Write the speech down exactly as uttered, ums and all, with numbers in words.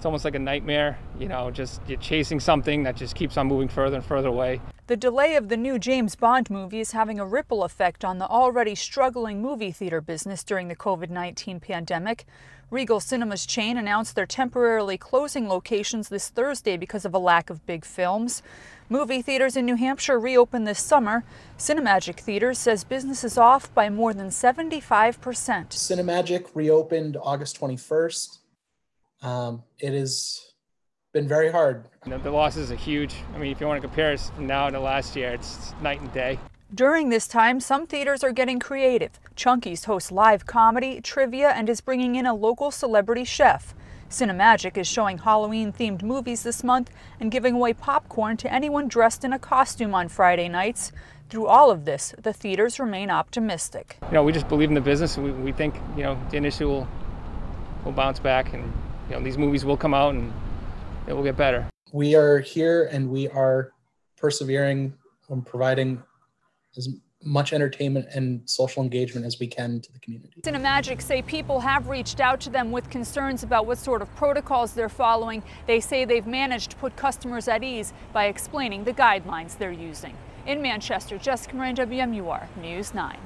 it's almost like a nightmare, you know, just you're chasing something that just keeps on moving further and further away. The delay of the new James Bond movie is having a ripple effect on the already struggling movie theater business during the COVID nineteen pandemic. Regal Cinemas chain announced they're temporarily closing locations this Thursday because of a lack of big films. Movie theaters in New Hampshire reopened this summer. Cinemagic Theater says business is off by more than seventy-five percent. Cinemagic reopened August twenty-first. Um, it is... been very hard. The losses are huge. I mean, if you want to compare us from now to last year, it's night and day. During this time, some theaters are getting creative. Chunky's hosts live comedy, trivia, and is bringing in a local celebrity chef. Cinemagic is showing Halloween-themed movies this month and giving away popcorn to anyone dressed in a costume on Friday nights. Through all of this, the theaters remain optimistic. You know, we just believe in the business, and we, we think, you know, the industry will, will bounce back, and, you know, these movies will come out, and it will get better. We are here and we are persevering and providing as much entertainment and social engagement as we can to the community. Cinemagic say people have reached out to them with concerns about what sort of protocols they're following. They say they've managed to put customers at ease by explaining the guidelines they're using. In Manchester, Jessica Marain, W M U R News nine.